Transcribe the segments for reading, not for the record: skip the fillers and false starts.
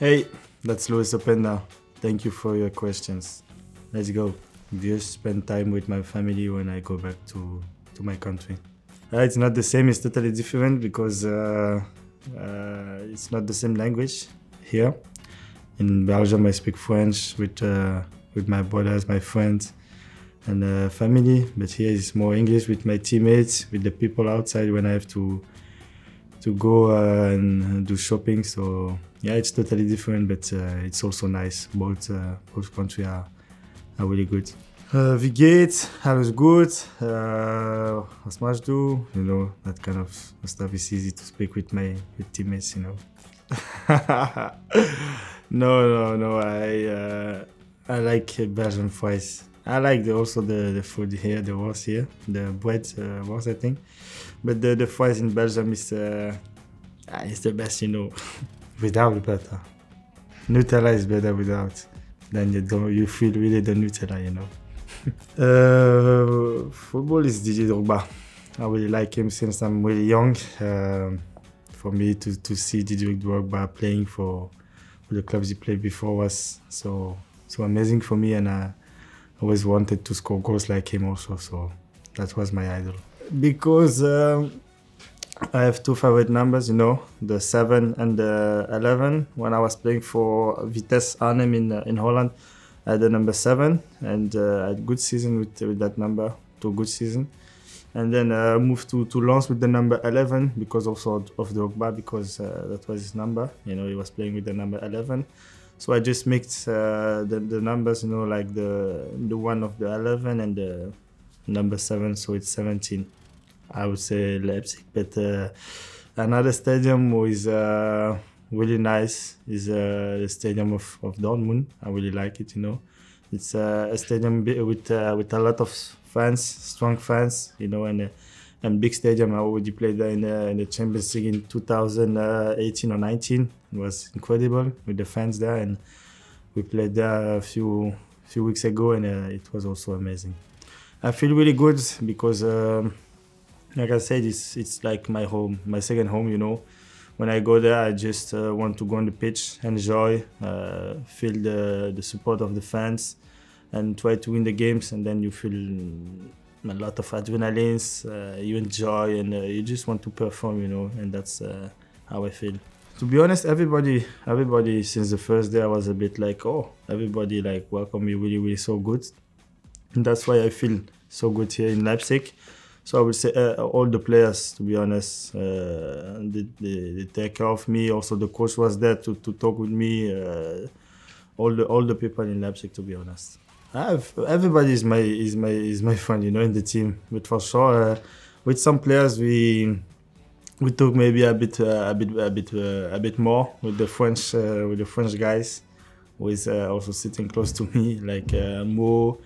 Hey, that's Louis Openda. Thank you for your questions. Let's go. Just spend time with my family when I go back to my country. It's not the same, it's totally different because it's not the same language here. In Belgium, I speak French with my brothers, my friends, and family. But here it's more English with my teammates, with the people outside when I have to go and do shopping. So yeah, it's totally different, but it's also nice. Both countries are really good. Wie geht's? Alles gut? Was machst du? You know, that kind of stuff is easy to speak with my teammates, you know. No. I like Belgian fries. I like also the food here, the worst here, the bread worst, I think. But the fries in Belgium is the best, you know. Without butter. Nutella is better without. Then you feel really the Nutella, you know. Football is Didier Drogba. I really like him since I'm really young. For me to see Didier Drogba playing for the clubs he played before was so amazing for me, and I always wanted to score goals like him also, so that was my idol. Because I have two favorite numbers, you know, the 7 and the 11. When I was playing for Vitesse Arnhem in Holland, I had the number 7, and I had a good season with that number, two good seasons. And then I moved to Lens with the number 11 because also of Drogba, because that was his number. You know, he was playing with the number 11. So I just mixed the numbers, you know, like the one of the 11 and the number 7, so it's 17. I would say Leipzig, but another stadium is really nice. Is the stadium of Dortmund. I really like it, you know. It's a stadium with a lot of fans, strong fans, you know, and big stadium. I already played there in the Champions League in 2018 or 19. It was incredible with the fans there, and we played there a few weeks ago, and it was also amazing. I feel really good because. Like I said, it's like my home, my second home, you know. When I go there, I just want to go on the pitch, enjoy, feel the support of the fans, and try to win the games. And then you feel a lot of adrenaline, you enjoy, and you just want to perform, you know. And that's how I feel. To be honest, everybody since the first day, I was a bit like, oh, everybody like welcome me really, really so good. And that's why I feel so good here in Leipzig. So I would say all the players, to be honest, they take care of me. Also, the coach was there to talk with me. All the people in Leipzig, to be honest. Everybody is my friend, you know, in the team. But for sure, with some players we talk maybe a bit more with the French guys, who is also sitting close to me, like Mo.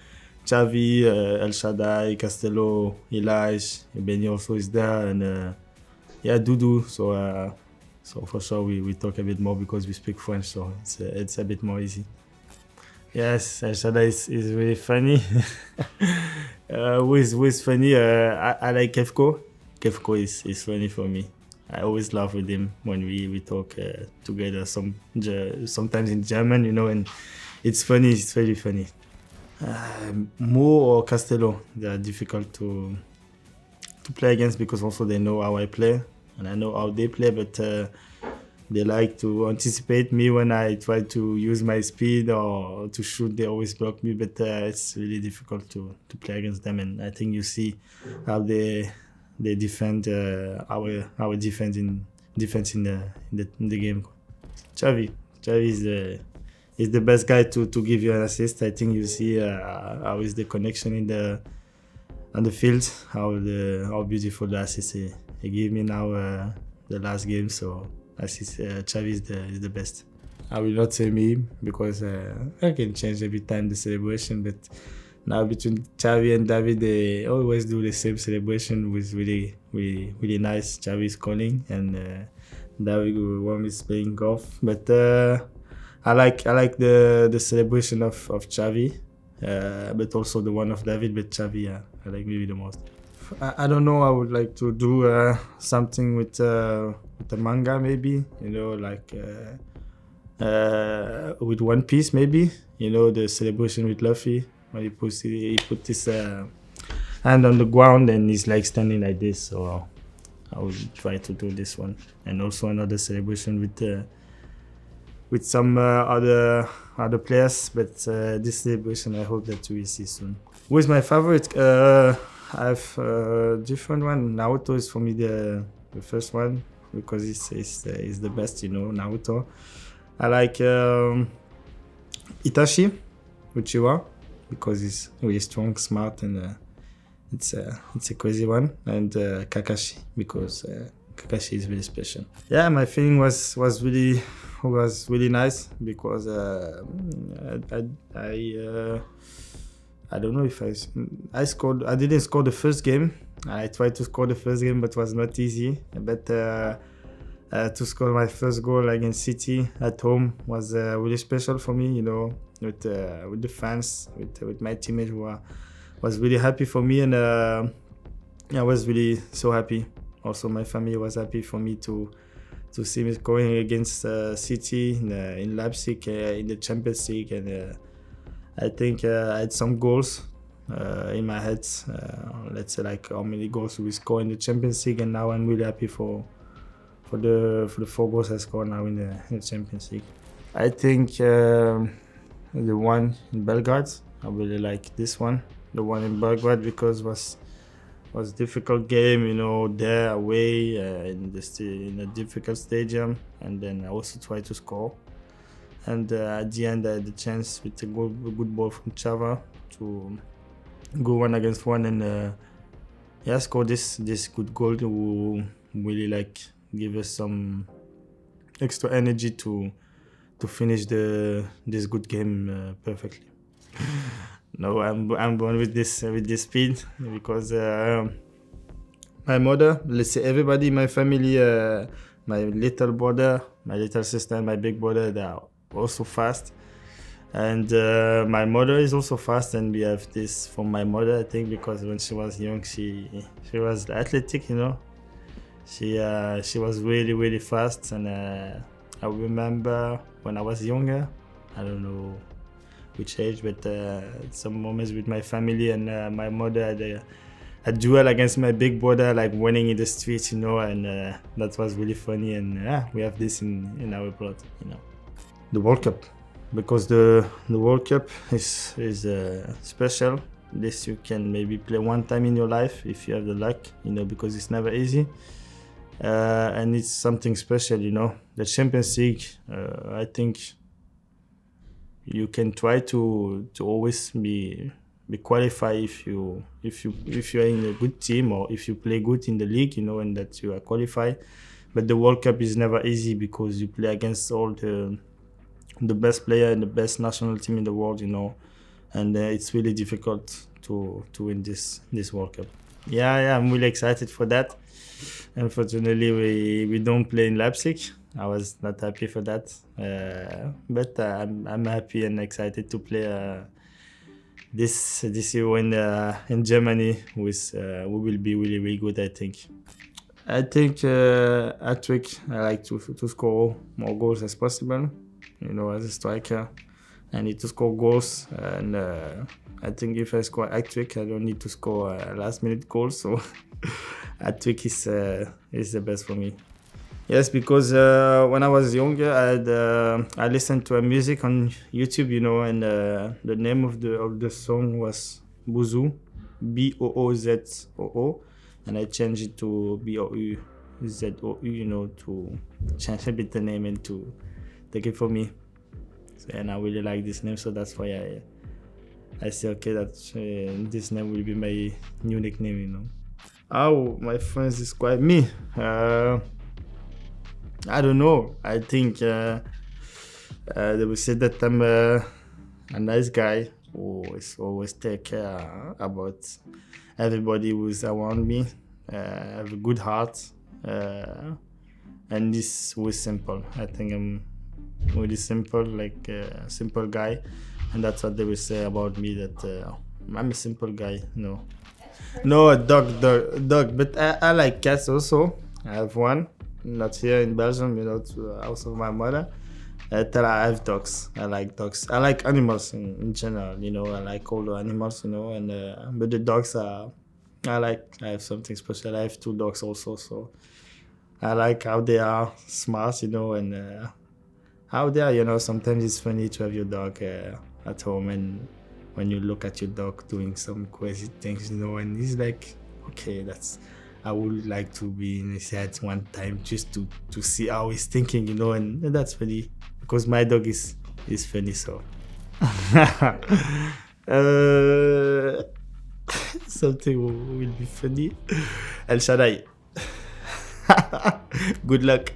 Xavi, El Shaddai, Castello, Elias, Benny also is there, and yeah, Dudu. So, so for sure we talk a bit more because we speak French, so it's a bit more easy. Yes, El Shaddai is really funny. Who is funny? I like Kefko. Kefko is funny for me. I always laugh with him when we talk together. Sometimes in German, you know, and it's funny. It's really funny. Mo or Castello, they are difficult to play against because also they know how I play and I know how they play, but they like to anticipate me when I try to use my speed or to shoot. They always block me, but it's really difficult to play against them, and I think you see how they defend our defense in the game. Xavi is the. He's the best guy to give you an assist. I think you see how is the connection on the field, how beautiful the assist he gave me now the last game. So I see Xavi is the best. I will not say me because I can change every time the celebration. But now between Xavi and David, they always do the same celebration, which is really, really, really nice. Xavi is calling and David is playing golf, but. I like the celebration of Xavi, but also the one of David, but Xavi, yeah, I like maybe the most. I don't know, I would like to do something with the manga maybe, you know, like with One Piece, maybe. You know, the celebration with Luffy, when he put his hand on the ground and he's like standing like this. So I will try to do this one. And also another celebration with some other players, but this celebration I hope that we see soon. Who is my favorite? I have a different one. Naruto is for me the first one, because it's the best, you know, Naruto. I like Itachi Uchiha, because he's really strong, smart, and it's a crazy one. And Kakashi, because Kakashi is really special. Yeah, my feeling was really nice, because I don't know if I scored. I didn't score the first game. I tried to score the first game, but it was not easy. But to score my first goal against City at home was really special for me. You know, with the fans, with my teammates, who was really happy for me, and I was really so happy. Also, my family was happy for me to see me scoring against City in Leipzig in the Champions League, and I think I had some goals in my head. Let's say like how many goals we score in the Champions League, and now I'm really happy for the 4 goals I scored now in the Champions League. I think the one in Belgrade, I really like this one. The one in Belgrade, because it was a difficult game, you know, there away in a difficult stadium, and then I also tried to score. And at the end, I had the chance with a good ball from Chava to go 1 against 1 and yeah, score this good goal to really like give us some extra energy to finish this good game perfectly. No, I'm born with this speed, because my mother, let's say everybody in my family, my little brother, my little sister, and my big brother, they are also fast, and my mother is also fast, and we have this from my mother, I think, because when she was young, she was athletic, you know, she was really fast, and I remember when I was younger, I don't know which age, but some moments with my family and my mother had a duel against my big brother, like winning in the streets, you know, and that was really funny, and we have this in our plot, you know. The World Cup, because the World Cup is special. This you can maybe play one time in your life if you have the luck, you know, because it's never easy, and it's something special, you know. The Champions League, I think you can try to always be qualified if you are in a good team, or if you play good in the league, you know, and that you are qualified. But the World Cup is never easy, because you play against all the best player and the best national team in the world, you know, and it's really difficult to win this World Cup. Yeah, I'm really excited for that. Unfortunately, we don't play in Leipzig. I was not happy for that, but I'm happy and excited to play this year in Germany, who will be really good, I think. I think at trick I like to score more goals as possible. You know, as a striker, I need to score goals, and I think if I score hat-trick, I don't need to score last-minute goals. So hat-trick is the best for me. Yes, because when I was younger, I listened to a music on YouTube, you know, and the name of the song was BOUZOU, B-O-O-Z-O-O, and I changed it to B-O-U-Z-O-U, you know, to change a bit the name and to take it for me, and I really like this name, so that's why I say okay, that this name will be my new nickname, you know. How my friends describe me? I don't know. I think they will say that I'm a nice guy, who always take care about everybody who's around me. Have a good heart, and this was simple. I think I'm really simple, like a simple guy, and that's what they will say about me, that I'm a simple guy. No, a dog, but I like cats also. I have one, not here in Belgium, you know, to house of my mother, I have dogs. I like dogs. I like animals in general, you know. I like all the animals, you know, and but the dogs are, I have something special. I have two dogs also, so I like how they are smart, you know, and how they are, you know. Sometimes it's funny to have your dog at home, and when you look at your dog doing some crazy things, you know, and he's like, okay, that's, I would like to be in his head one time just to see how he's thinking, you know, and that's funny because my dog is funny, so. Something will be funny. El Shaddai. Good luck.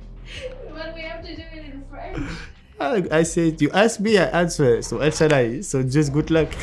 But we have to do it in French. I said, you ask me, I answer. So El Shaddai, so just good luck.